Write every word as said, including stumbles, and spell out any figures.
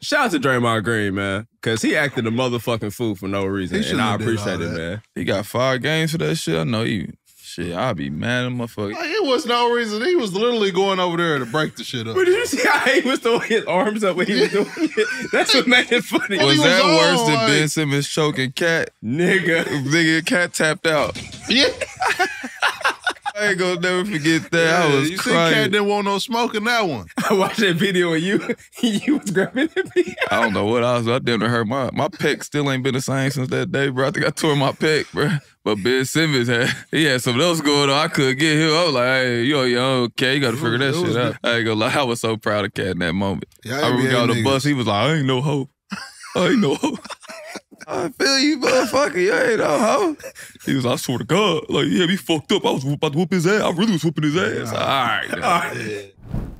Shout out to Draymond Green, man, because he acted a motherfucking fool for no reason, and I appreciate it, man. He got five games for that shit. I know he, shit, I'll be mad at motherfucker. Like, it was no reason. He was literally going over there to break the shit up. But did you see how he was throwing his arms up when he was doing it? That's what made it funny. Was, was that on, worse than like... Ben Simmons choking Kat? Nigga. Nigga, Kat tapped out. Yeah. I ain't gonna never forget that. Yeah, I was you crying. Cat didn't want no smoke in that one. I watched that video of you. You was grabbing at me. I don't know what I was. I damn near hurt my my pec. Still ain't been the same since that day, bro. I think I tore my pec, bro. But Ben Simmons had he had something else going on. I couldn't get him. I was like, hey, yo, yo, okay, you gotta figure that shit out. I ain't gonna lie. I was so proud of Cat in that moment. Yeah, I, I remember on the niggas. bus. He was like, I ain't no hoe. I ain't no hoe. I feel you, motherfucker. You ain't no hoe. He was, I swear to God, like, yeah, he fucked up. I was about to whoop his ass. I really was whooping his ass. All right. All right. All right.